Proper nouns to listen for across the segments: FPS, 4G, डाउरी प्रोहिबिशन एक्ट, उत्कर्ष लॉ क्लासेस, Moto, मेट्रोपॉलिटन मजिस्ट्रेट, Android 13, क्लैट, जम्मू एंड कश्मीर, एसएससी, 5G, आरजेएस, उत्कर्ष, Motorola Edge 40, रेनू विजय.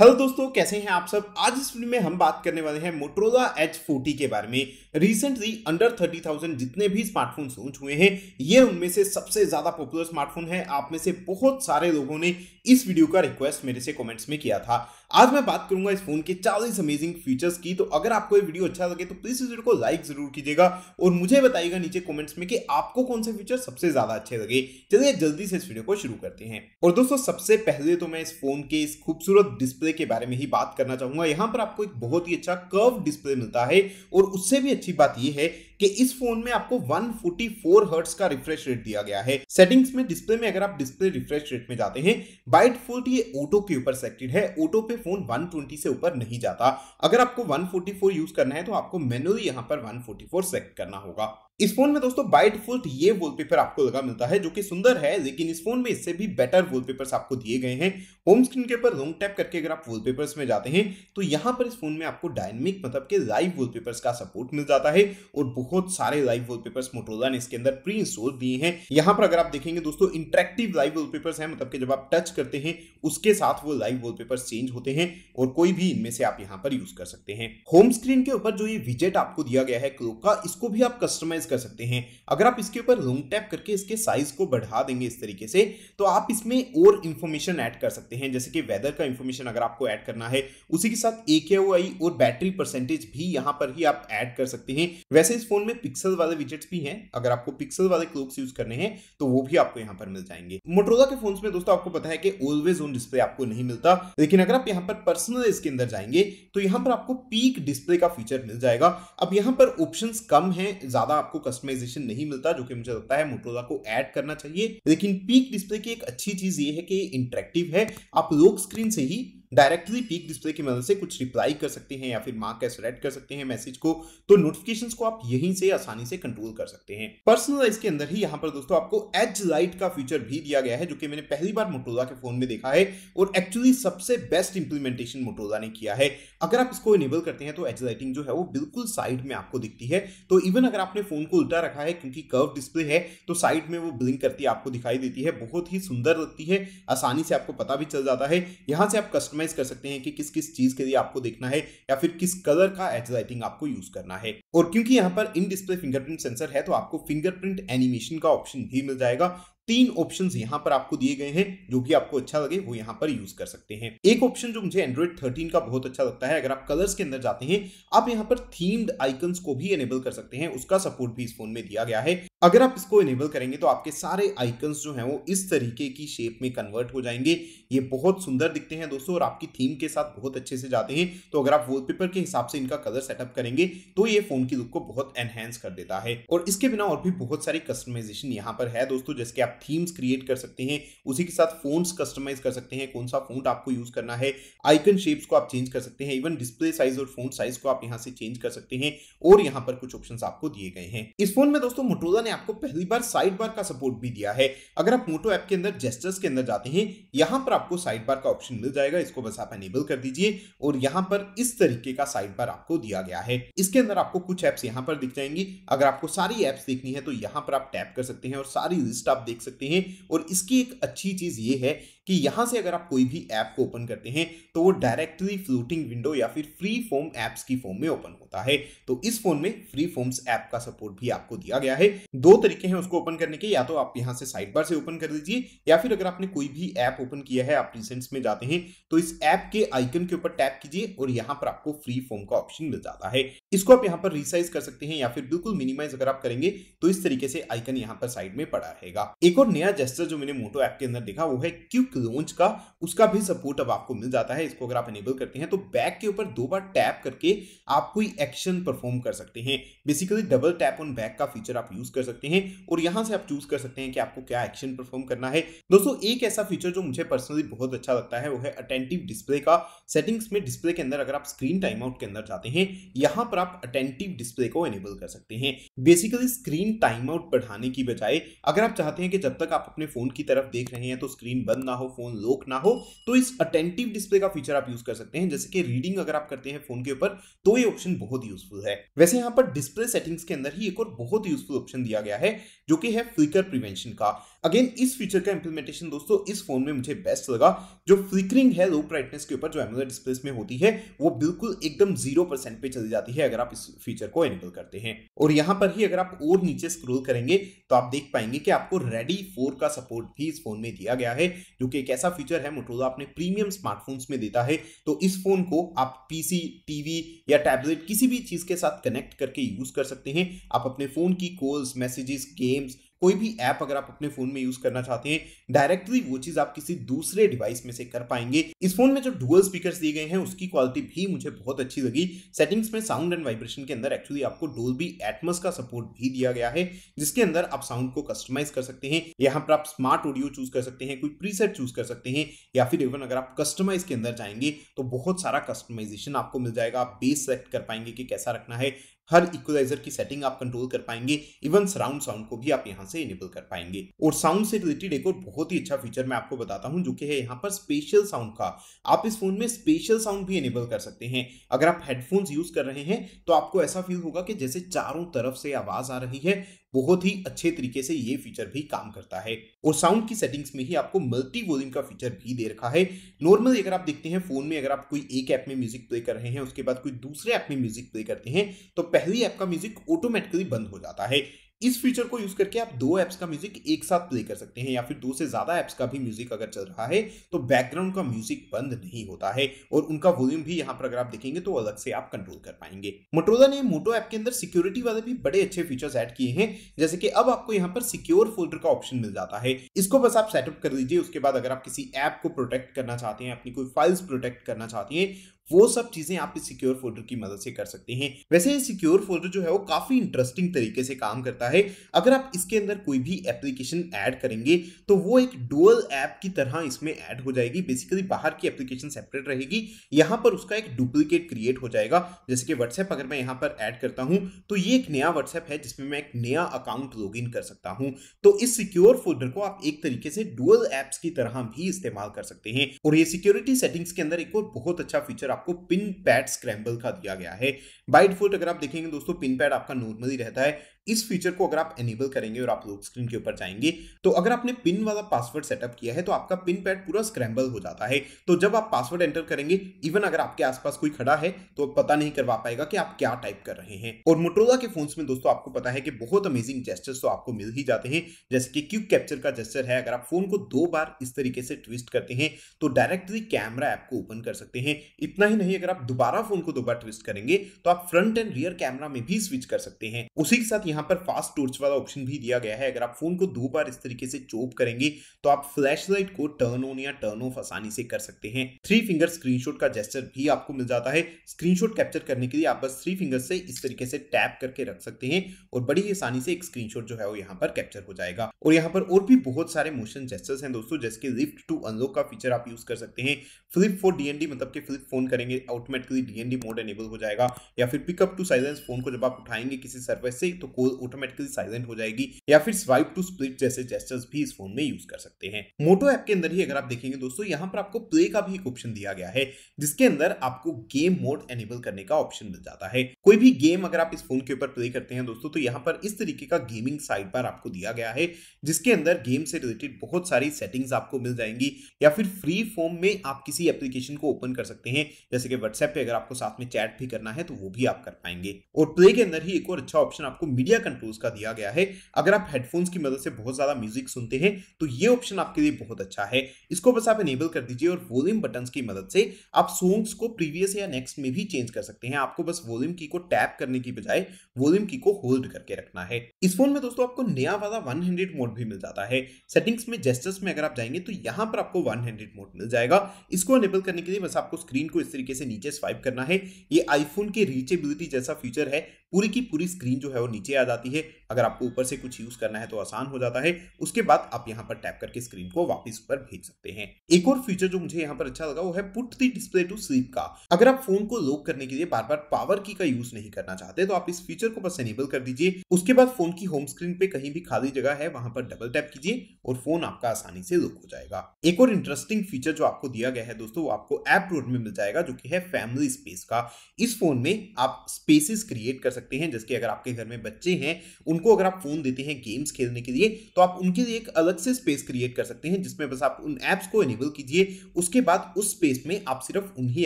Hello दोस्तों, कैसे हैं आप सब। आज इस वीडियो में हम बात करने वाले हैं Motorola Edge 40 के बारे में। रिसेंटली अंडर 30,000 जितने भी स्मार्टफोन लॉन्च हुए हैं, ये उनमें से सबसे ज़्यादा पॉपुलर स्मार्टफोन है। आप में से बहुत सारे लोगों ने इस वीडियो का रिक्वेस्ट मेरे से कमेंट्स में किया था। आज मैं बात करूंगा इस फोन के 40 अमेजिंग फीचर्स की। तो अगर आपको ये वीडियो अच्छा लगे तो प्लीज इस वीडियो को लाइक जरूर कीजिएगा और मुझे बताइएगा नीचे कमेंट्स में कि आपको कौन से फीचर सबसे ज्यादा अच्छे लगे। चलिए जल्दी से इस वीडियो को शुरू करते हैं। और दोस्तों, सबसे पहले तो मैं इस फोन के इस खूबसूरत डिस्प्ले के बारे में ही बात करना चाहूंगा। यहाँ पर आपको एक बहुत ही अच्छा कर्व डिस्प्ले मिलता है और उससे भी अच्छी बात यह है कि इस फोन में आपको 144 हर्ट्ज का रिफ्रेश रेट दिया गया है। सेटिंग्स में डिस्प्ले में अगर आप डिस्प्ले रिफ्रेश रेट में जाते हैं, बाय डिफॉल्ट ये ऑटो के ऊपर सेलेक्टेड है। ऑटो पे फोन 120 से ऊपर नहीं जाता। अगर आपको 144 यूज करना है तो आपको मैन्युअली यहाँ पर 144 सेलेक्ट करना होगा। इस फोन में दोस्तों बाय डिफॉल्ट ये वॉलपेपर आपको लगा मिलता है जो कि सुंदर है, लेकिन इस फोन में इससे भी बेटर वॉलपेपर्स आपको दिए गए हैं। होम स्क्रीन के ऊपर लॉन्ग टैप करके अगर आप वॉलपेपर्स में जाते हैं तो यहाँ पर इस फोन में आपको डायनेमिक मतलब के लाइव वॉलपेपर्स का सपोर्ट मिल जाता है और बहुत सारे लाइव वॉलपेपर्स मोटोरोला ने इसके अंदर प्री इंस्टॉल दिए हैं। यहाँ पर अगर आप देखेंगे दोस्तों, इंटरेक्टिव लाइव वॉलपेपर्स हैं, मतलब कि जब आप टच करते हैं उसके साथ वो लाइव वॉलपेपर्स चेंज होते हैं और कोई भी इनमें से आप यहाँ पर यूज कर सकते हैं। होम स्क्रीन के ऊपर जो ये विजेट आपको दिया गया है क्लॉक का, इसको भी आप कस्टमाइज कर सकते हैं। अगर आप इसके ऊपर लॉन्ग टैप करके इसके साइज को बढ़ा देंगे इस तरीके से, तो आप इसमें और इंफॉर्मेशन ऐड कर सकते हैं, जैसे कि वेदर का इंफॉर्मेशन अगर आपको ऐड करना है, उसी के साथ AKUI और बैटरी परसेंटेज भी यहाँ पर ही आप ऐड कर सकते हैं। वैसे इस फोन में पिक्सल वाले विजेट्स भी हैं, अगर आपको पिक्सल वाले क्लॉक्स यूज करने हैं तो वो भी आपको यहाँ पर मिल जाएंगे। Motorola के फोन्स में दोस्तों आपको पता है कि ऑलवेज ऑन डिस्प्ले आपको नहीं मिलता, लेकिन अगर आप यहाँ पर पर्सनल इसके अंदर जाएंगे तो यहाँ पर आपको पीक डिस्प्ले का फीचर मिल जाएगा। अब यहाँ पर ऑप्शंस कम हैं, ज्यादा आपको कस्टमाइजेशन नहीं मिलता, जो कि मुझे लगता है Motorola को ऐड करना चाहिए। लेकिन पीक डिस्प्ले की एक अच्छी चीज ये है कि इंटरेक्टिव है। आप लॉक स्क्रीन से ही डायरेक्टली पीक डिस्प्ले की मदद से कुछ रिप्लाई कर सकते हैं या फिर मार्क एज रेड कर सकते हैं मैसेज को, तो नोटिफिकेशंस को आप यहीं से आसानी से कंट्रोल कर सकते हैं। पर्सनलाइज के अंदर ही यहाँ पर दोस्तों आपको एज लाइट का फीचर भी दिया गया है, जो कि मैंने पहली बार Motorola के फोन में देखा है और एक्चुअली सबसे बेस्ट इंप्लीमेंटेशन Motorola ने किया है। अगर आप इसको इनेबल करते हैं तो एज लाइटिंग जो है वो बिल्कुल साइड में आपको दिखती है। तो इवन अगर आपने फोन को उल्टा रखा है, क्योंकि कर्व डिस्प्ले है, तो साइड में वो ब्लिंक करती आपको दिखाई देती है, बहुत ही सुंदर लगती है, आसानी से आपको पता भी चल जाता है। यहाँ से आप कस्टमर कर सकते हैं कि किस किस चीज के लिए आपको देखना है या फिर किस कलर का एज लाइटिंग आपको यूज करना है। और क्योंकि यहाँ पर इन डिस्प्ले फिंगरप्रिंट सेंसर है, तो आपको फिंगरप्रिंट एनिमेशन का ऑप्शन भी मिल जाएगा। 3 ऑप्शंस यहां पर आपको दिए गए हैं, जो कि आपको अच्छा लगे वो यहां पर यूज कर सकते हैं। एक ऑप्शन जो मुझे Android 13 का बहुत अच्छा लगता है, अगर आप कलर्स के अंदर जाते हैं, आप यहां पर थीम्ड आइकन्स को भी इनेबल कर सकते हैं, उसका सपोर्ट भी इस फोन में दिया गया है। अगर आप इसको इनेबल करेंगे तो आपके सारे आइकन्स जो हैं वो इस तरीके की शेप में कन्वर्ट हो जाएंगे। ये बहुत सुंदर दिखते हैं दोस्तों और आपकी थीम के साथ बहुत अच्छे से जाते हैं। तो अगर आप वॉलपेपर के हिसाब से इनका कलर सेटअप करेंगे तो ये फोन की लुक को बहुत एनहेंस कर देता है। और इसके बिना और भी बहुत सारी कस्टमाइजेशन यहाँ पर है दोस्तों, जैसे आप थीम्स क्रिएट कर सकते हैं, उसी के साथ फ़ॉन्ट्स कस्टमाइज कर सकते हैं, कौन सा फ़ॉन्ट आपको यूज़ करना है, आइकन शेप्स को आप चेंज कर सकते हैं, इवन डिस्प्ले साइज और फ़ॉन्ट साइज को आप यहां से चेंज कर सकते हैं। और यहां पर कुछ ऑप्शंस आपको दिए गए हैं। इस फोन में दोस्तों Motorola ने आपको पहली बार साइड बार का सपोर्ट भी दिया है। अगर आप मोटो ऐप के अंदर जेस्टर्स के अंदर जाते हैं, यहां पर आपको साइड बार का ऑप्शन मिल जाएगा, इसको बस आप एनेबल कर दीजिए और यहां पर इस तरीके का साइड बार आपको दिया गया है। इसके अंदर आपको कुछ ऐप्स यहां पर दिख जाएंगी। अगर आपको सारी ऐप्स देखनी है तो यहां पर आप टैप कर सकते हैं और सारी लिस्ट आप देख सकते हैं। और इसकी एक अच्छी चीज ये है कि यहाँ से अगर आप कोई भी ऐप को ओपन करते हैं तो वो डायरेक्टली फ्लोटिंग विंडो या फिर फ्री फॉर्म ऐप्स की फॉर्म में ओपन होता है। तो इस फोन में फ्री फॉर्म्स ऐप का सपोर्ट भी आपको दिया गया है। 2 तरीके हैं उसको ओपन करने के, या तो आप यहाँ से साइड बार से ओपन कर दीजिए, या फिर अगर आपने कोई भी ऐप ओपन किया है, आप रिसेंट्स में जाते हैं तो इस ऐप के आइकन के ऊपर टैप कीजिए और यहाँ पर आपको फ्री फॉर्म का ऑप्शन मिल जाता है। इसको आप यहाँ पर रिसाइज कर सकते हैं या फिर बिल्कुल मिनिमाइज अगर आप करेंगे तो इस तरीके से आइकन यहाँ पर साइड में पड़ा रहेगा। एक और नया जेस्टर जो मैंने मोटो ऐप के अंदर देखा वो है क्विक लॉन्च का, उसका भी सपोर्ट अब आपको मिल जाता है। इसको अगर आप इनेबल करते हैं तो बैक के ऊपर 2 बार टैप करके आप कोई एक्शन परफॉर्म कर सकते हैं। Basically double tap on back का फीचर आप यूज कर सकते हैं और यहां से आप चूज कर सकते हैं कि आपको क्या एक्शन परफॉर्म करना है। दोस्तों एक ऐसा फीचर जो मुझे पर्सनली बहुत अच्छा लगता है वो है अटेंटिव डिस्प्ले का। सेटिंग्स में डिस्प्ले के अंदर अगर आप स्क्रीन टाइम आउट के अंदर जाते हैं, यहां पर आप अटेंटिव डिस्प्ले को इनेबल कर सकते हैं। बेसिकली स्क्रीन टाइम आउट बढ़ाने की बजाय अगर आप चाहते हैं कि जब तक आप अपने फोन की तरफ देख रहे हैं तो स्क्रीन बंद ना हो, फोन लॉक ना हो, तो इस अटेंटिव डिस्प्ले का फीचर आप यूज कर सकते हैं। जैसे कि रीडिंग अगर आप करते हैं फोन के ऊपर तो ये ऑप्शन बहुत यूजफुल है। वैसे यहाँ पर डिस्प्ले सेटिंग्स के अंदर ही एक और बहुत यूजफुल ऑप्शन दिया गया है जो कि है फ्लिकर प्रिवेंशन का। अगेन इस फीचर का इंप्लीमेंटेशन दोस्तों इस फोन में मुझे बेस्ट लगा। जो फ्लिकरिंग है लो ब्राइटनेस के ऊपर जो एमोलेड डिस्प्लेस में होती है वो बिल्कुल एकदम 0% पे चली जाती है अगर आप इस फीचर को एनेबल करते हैं। और यहाँ पर ही अगर आप और नीचे स्क्रोल करेंगे तो आप देख पाएंगे कि आपको रेडी 4 का सपोर्ट भी इस फोन में दिया गया है, जो कि एक ऐसा फीचर है मोटोरोला अपने प्रीमियम स्मार्टफोन्स में देता है। तो इस फोन को आप पीसी, टीवी या टैबलेट किसी भी चीज के साथ कनेक्ट करके यूज कर सकते हैं। आप अपने फोन की कॉल्स, मैसेजेस, गेम्स, कोई भी ऐप अगर आप अपने फोन में यूज करना चाहते हैं डायरेक्टली वो चीज आप किसी दूसरे डिवाइस में से कर पाएंगे। इस फोन में जो डुअल स्पीकर्स दिए गए हैं उसकी क्वालिटी भी मुझे बहुत अच्छी लगी। सेटिंग्स में साउंड एंड वाइब्रेशन के अंदर एक्चुअली आपको डोल्बी एटमॉस का सपोर्ट भी दिया गया है, जिसके अंदर आप साउंड को कस्टमाइज कर सकते हैं। यहाँ पर आप स्मार्ट ऑडियो चूज कर सकते हैं, कोई प्रीसेट चूज कर सकते हैं, या फिर इवन अगर आप कस्टमाइज के अंदर जाएंगे तो बहुत सारा कस्टमाइजेशन आपको मिल जाएगा। आप बेस सेलेक्ट कर पाएंगे कि कैसा रखना है, हर इक्वलाइजर की सेटिंग आप कंट्रोल कर पाएंगे, इवन सराउंड साउंड को भी आप यहाँ से इनेबल कर पाएंगे। और साउंड से रिलेटेड एक और बहुत ही अच्छा फीचर मैं आपको बताता हूँ जो कि है यहाँ पर स्पेशल साउंड का। आप इस फोन में स्पेशल साउंड भी इनेबल कर सकते हैं। अगर आप हेडफोन्स यूज कर रहे हैं तो आपको ऐसा फील होगा कि जैसे चारों तरफ से आवाज आ रही है। बहुत ही अच्छे तरीके से ये फीचर भी काम करता है। और साउंड की सेटिंग्स में ही आपको मल्टी वॉल्यूम का फीचर भी दे रखा है। नॉर्मली अगर आप देखते हैं फोन में अगर आप कोई एक ऐप में म्यूजिक प्ले कर रहे हैं उसके बाद कोई दूसरे ऐप में म्यूजिक प्ले करते हैं तो पहली ऐप का म्यूजिक ऑटोमेटिकली बंद हो जाता है। इस फीचर को यूज करके आप दो ऐप्स का म्यूजिक एक साथ प्ले कर सकते हैं, या फिर दो से ज्यादा ऐप्स का भी म्यूजिक अगर चल रहा है तो बैकग्राउंड का म्यूजिक बंद नहीं होता है। और उनका वॉल्यूम भी यहाँ पर अगर आप देखेंगे तो अलग से आप कंट्रोल कर पाएंगे। मोटोरोला ने मोटो ऐप के अंदर सिक्योरिटी वाले भी बड़े अच्छे फीचर्स ऐड किए हैं, जैसे कि अब आपको यहाँ पर सिक्योर फोल्डर का ऑप्शन मिल जाता है। इसको बस आप सेटअप कर लीजिए। उसके बाद अगर आप किसी ऐप को प्रोटेक्ट करना चाहते हैं, अपनी कोई फाइल्स प्रोटेक्ट करना चाहते हैं, वो सब चीजें आप इस सिक्योर फोल्डर की मदद से कर सकते हैं। वैसे ये सिक्योर फोल्डर जो है वो काफी इंटरेस्टिंग तरीके से काम करता है। अगर आप इसके अंदर कोई भी एप्लीकेशन ऐड करेंगे तो वो एक डुअल ऐप की तरह इसमें ऐड हो जाएगी। बेसिकली बाहर की एप्लीकेशन सेपरेट रहेगी, यहाँ पर उसका एक डुप्लीकेट क्रिएट हो जाएगा। जैसे कि व्हाट्सएप अगर मैं यहाँ पर ऐड करता हूँ तो ये एक नया व्हाट्सएप है जिसमें मैं एक नया अकाउंट लॉग इन कर सकता हूँ। तो इस सिक्योर फोल्डर को आप एक तरीके से डुअल ऐप्स की तरह भी इस्तेमाल कर सकते हैं। और ये सिक्योरिटी सेटिंग्स के अंदर एक और बहुत अच्छा फीचर आपको पिन पैड स्क्रैम्बल का दिया गया है। बाय डिफॉल्ट अगर आप देखेंगे दोस्तों पिन पैड आपका नॉर्मली रहता है। इस फीचर को अगर आप एनेबल करेंगे और आप लॉक स्क्रीन के ऊपर जाएंगे तो अगर आपने पिन वाला पासवर्ड सेटअप किया है तो आपका पिन पैड पूरा स्क्रैम्बल हो जाता है। तो जब आप पासवर्ड एंटर करेंगे, इवन अगर आपके आसपास कोई खड़ा है तो पता नहीं करवा पाएगा कि आप क्या टाइप कर रहे हैं। और मोटोरोला के फोन्स में दोस्तों आपको पता है कि बहुत अमेजिंग जेस्टर्स तो आपको मिल ही जाते हैं, जैसे कि क्विक कैप्चर का जेस्टर है। अगर आप फोन को 2 बार इस तरीके से ट्विस्ट करते हैं तो डायरेक्टली कैमरा ऐप को ओपन कर सकते हैं। इतना ही नहीं, अगर आप दोबारा फोन को 2 बार ट्विस्ट करेंगे तो आप फ्रंट एंड रियर कैमरा में भी स्विच कर सकते हैं। उसी के साथ यहाँ पर फास्ट टॉर्च वाला ऑप्शन भी दिया गया है। अगर आप फोन को 2 बार इस तरीके से चॉप करेंगे तो आप फ्लैशलाइट को टर्न ऑन या टर्न ऑफ आसानी से कर सकते हैं। 3 फिंगर स्क्रीनशॉट का जेस्चर भी आपको मिल जाता है। स्क्रीनशॉट कैप्चर करने के लिए आप बस 3 फिंगर से इस तरीके से टैप करके रख सकते हैं और बड़ी आसानी से एक स्क्रीनशॉट जो है वो यहाँ पर कैप्चर हो जाएगा। और यहाँ पर और भी बहुत सारे मोशन जेस्चर्स हैं दोस्तों, जैसे कि लिफ्ट टू अनलॉक का फीचर आप यूज कर सकते हैं। फ्लिप फॉर डीएनडी मतलब कि फ्लिप फोन करेंगे ऑटोमेटिकली डीएनडी मोड एनेबल हो जाएगा। या फिर पिकअप टू साइलेंस, फोन को जब आप उठाएंगे किसी सरफेस से तो कॉल ऑटोमेटिकली साइलेंट हो जाएगी। या फिर स्वाइप टू स्प्लिट जैसे जेस्चर्स भी इस फोन में यूज कर सकते हैं। मोटो ऐप के अंदर ही अगर आप देखेंगे दोस्तों यहाँ पर आपको प्ले का भी एक ऑप्शन दिया गया है, जिसके अंदर आपको गेम मोड एनेबल करने का ऑप्शन मिल जाता है। कोई भी गेम अगर आप इस फोन के ऊपर प्ले करते हैं दोस्तों तो यहाँ पर इस तरीके का गेमिंग साइड बार आपको दिया गया है, जिसके अंदर गेम से रिलेटेड बहुत सारी सेटिंग्स आपको मिल जाएंगी। या फिर फ्री फॉर्म में आप किसी एप्लीकेशन को ओपन कर सकते हैं, जैसे कि व्हाट्सएप पे अगर आपको साथ में चैट भी करना है तो वो भी आप कर पाएंगे। और प्ले के अंदर ही एक और अच्छा ऑप्शन आपको मीडिया कंट्रोल्स का दिया गया है। अगर आप हेडफोन्स की मदद से बहुत ज्यादा म्यूजिक सुनते हैं तो ये ऑप्शन आपके लिए बहुत अच्छा है। इसको बस आप इनेबल कर दीजिए और वॉल्यूम बटन्स की मदद से आप सॉन्ग्स को प्रीवियस या नेक्स्ट में भी चेंज कर सकते हैं। आपको बस वॉल्यूम की को टैप करने की बजाय वॉल्यूम की को होल्ड करके रखना है। इस फोन में दोस्तों आपको नया वाला 100 मोड भी मिल जाता है। सेटिंग्स में जेस्टर्स में अगर आप जाएंगे तो यहाँ पर आपको 100 मोड मिल जाएगा। इसको इनेबल करने के लिए बस आपको स्क्रीन को इस तरीके से नीचे स्वाइप करना है। ये आईफोन के रीचेबिलिटी जैसा फीचर है, पूरी की पूरी स्क्रीन जो है वो नीचे आ जाती है। अगर आपको ऊपर से कुछ यूज करना है तो आसान हो जाता है। उसके बाद आप यहाँ पर टैप करके स्क्रीन को वापस ऊपर भेज सकते हैं। एक और फीचर जो मुझे यहाँ पर अच्छा लगा वो है put the display to sleep का। अगर आप फोन को लॉक करने के लिए बार बार पावर की का यूज नहीं करना चाहते तो आप इस फीचर को बस एनेबल कर दीजिए। उसके बाद फोन की होम स्क्रीन पे कहीं भी खाली जगह है वहां पर डबल टैप कीजिए और फोन आपका आसानी से लॉक हो जाएगा। एक और इंटरेस्टिंग फीचर जो आपको दिया गया है दोस्तों वो आपको ऐप रोड में मिल जाएगा, जो की है फैमिली स्पेस का। इस फोन में आप स्पेसेस क्रिएट कर सकते हैं, जैसे अगर आपके घर में बच्चे हैं उनको अगर आप फोन देते हैं गेम्स खेलने के लिए तो आप उनके लिए एक अलग से स्पेस क्रिएट कर सकते हैं जिसमें बस आप उन ऐप्स को इनेबल कीजिए, उसके बाद उस स्पेस में आप सिर्फ उन्हीं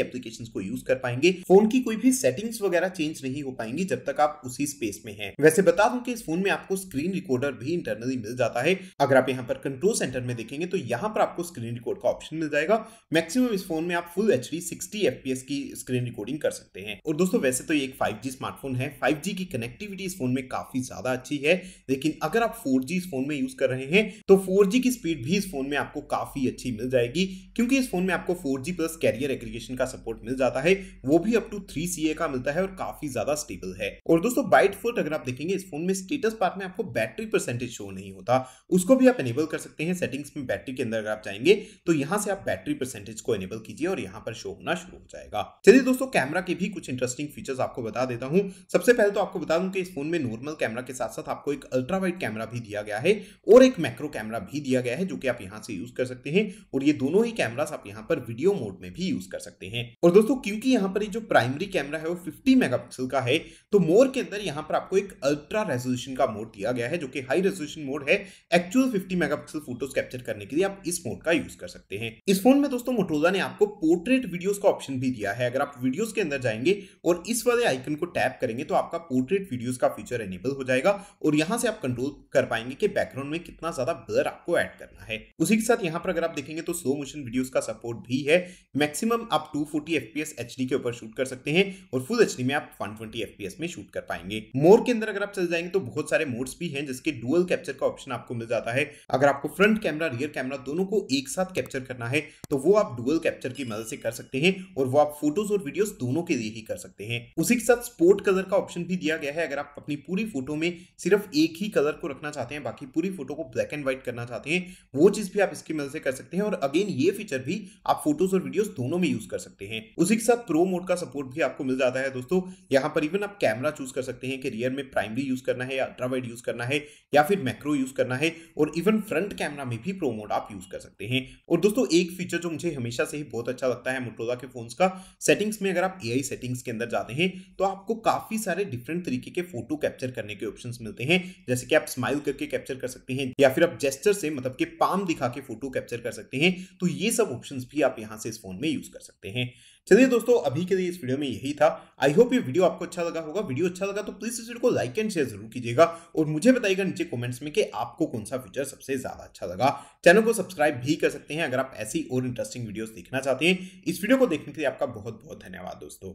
एप्लीकेशंस को यूज कर पाएंगे। फोन की कोई भी सेटिंग्स वगैरह चेंज नहीं हो पाएंगी जब तक आप उसी स्पेस में हैं। वैसे बता दूं कि इस फोन में आपको स्क्रीन रिकॉर्डर भी इंटरनली मिल जाता है। अगर आप यहाँ पर कंट्रोल सेंटर में देखेंगे तो यहाँ पर आपको स्क्रीन रिकॉर्ड का ऑप्शन मिल जाएगा। मैक्सिमम इस फोन में आप फुल एचडी 60 FPS की स्क्रीन रिकॉर्डिंग कर सकते हैं। और दोस्तों वैसे तो ये एक 5G स्मार्टफोन है, 5G की कनेक्टिविटी इस फोन में काफी ज्यादा अच्छी है, लेकिन अगर आप 4G इस फोन में यूज कर रहे हैं तो 4G की स्पीड भी इस फोन में आपको काफी अच्छी मिल जाएगी, क्योंकि इस फोन में आपको 4G प्लस कैरियर एग्रीगेशन का सपोर्ट मिल जाता है, वो भी अप टू 3 CA का मिलता है और काफी ज्यादा स्टेबल है। और दोस्तों बाय डिफॉल्ट अगर आप देखेंगे इस फोन में स्टेटस बार में आपको बैटरी परसेंटेज शो नहीं होता, उसको भी आप एनेबल कर सकते हैं। सेटिंग्स में बैटरी के अंदर अगर आप जाएंगे तो यहाँ से आप बैटरी परसेंटेज को एनेबल कीजिए और यहाँ पर शो होना शुरू हो जाएगा। चलिए दोस्तों कैमरा के भी कुछ इंटरेस्टिंग फीचर्स आपको बता देता हूँ। सबसे पहले तो आपको बता दूं कि इस फोन में नॉर्मल कैमरा के साथ साथ आपको एक अल्ट्रा वाइड कैमरा भी दिया गया है और एक मैक्रो कैमरा भी दिया गया है जो कि आप यहाँ से यूज कर सकते हैं, और ये दोनों ही कैमरास आप यहाँ पर वीडियो मोड में भी यूज कर सकते हैं। और दोस्तों क्योंकि यहाँ पर जो प्राइमरी कैमरा है वो 50 मेगापिक्सल का है तो मोर के अंदर यहाँ पर आपको एक अल्ट्रा रेजोल्यूशन का मोड दिया गया है जो कि हाई रेजोल्यूशन मोड है। एक्चुअल 50 मेगापिक्सल फोटोज कैप्चर करने के लिए आप इस मोड का यूज कर सकते हैं। इस फोन में दोस्तों मोटोरोला ने आपको पोर्ट्रेट वीडियोस का ऑप्शन भी दिया है। अगर आप वीडियोस के अंदर जाएंगे और इस वाले आइकन को टैप करेंगे तो आपका पोर्ट्रेट वीडियोस का फीचर एनेबल हो जाएगा और यहाँ से आप कंट्रोल कर पाएंगे कि बैकग्राउंड में कितना ज्यादा ब्लर आपको ऐड करना है। उसी के साथ यहाँ पर अगर आप देखेंगे तो स्लो मोशन वीडियोस का सपोर्ट भी है। मैक्सिमम आप 240 FPS HD के ऊपर शूट कर सकते हैं और फुल HD में आप 120 FPS में शूट कर पाएंगे। मोर के अंदर अगर आप चले जाएंगे तो बहुत सारे मोड्स भी हैं जिसके डुअल कैप्चर का ऑप्शन आपको मिल जाता है। अगर आपको फ्रंट कैमरा रियर कैमरा दोनों को एक साथ कैप्चर करना है तो वो आप डुअल कैप्चर की मदद से कर सकते हैं और वो आप फोटोज और वीडियोस दोनों के लिए ही कर सकते हैं। उसी के साथ स्पोर्ट कलर का ऑप्शन भी दिया गया है। अगर आप अपनी पूरी फोटो में सिर्फ एक ही कलर को रखना चाहते हैं, बाकी पूरी फोटो को ब्लैक एंड व्हाइट करना चाहते हैं, वो चीज भी आप इसकी मदद से कर सकते हैं। और अगेन ये फीचर भी आप फोटोज और वीडियोस दोनों में यूज कर सकते हैं। उसी के साथ प्रो मोड का सपोर्ट भी आपको मिल जाता है। दोस्तों यहाँ पर इवन आप कैमरा चूज कर सकते हैं कि रियर में प्राइमरी यूज करना है या अल्ट्रा वाइड यूज करना है या फिर मैक्रो यूज करना है, और इवन फ्रंट कैमरा में भी प्रो मोड आप यूज कर सकते हैं। और दोस्तों एक फीचर जो मुझे हमेशा से ही बहुत अच्छा लगता है मोटोरोला के फोन्स का, सेटिंग्स में अगर आप एआई सेटिंग्स के अंदर जाते हैं तो आपको काफी सारे डिफरेंट तरीके के फोटो कैप्चर करने के ऑप्शंस मिलते हैं, जैसे कि आप स्माइल करके कैप्चर कर सकते हैं या फिर आप जेस्चर से मतलब कि पाम दिखा के फोटो कैप्चर कर सकते हैं। तो ये सब ऑप्शंस भी आप यहाँ से इस फोन में यूज कर सकते हैं। चलिए दोस्तों अभी के लिए इस वीडियो में यही था। आई होप ये वीडियो आपको अच्छा लगा होगा। वीडियो अच्छा लगा तो प्लीज इस वीडियो को लाइक एंड शेयर जरूर कीजिएगा और मुझे बताइएगा नीचे कमेंट्स में कि आपको कौन सा फीचर सबसे ज्यादा अच्छा लगा। चैनल को सब्सक्राइब भी कर सकते हैं अगर आप ऐसी और इंटरेस्टिंग वीडियोस देखना चाहते हैं। इस वीडियो को देखने के लिए आपका बहुत बहुत धन्यवाद दोस्तों।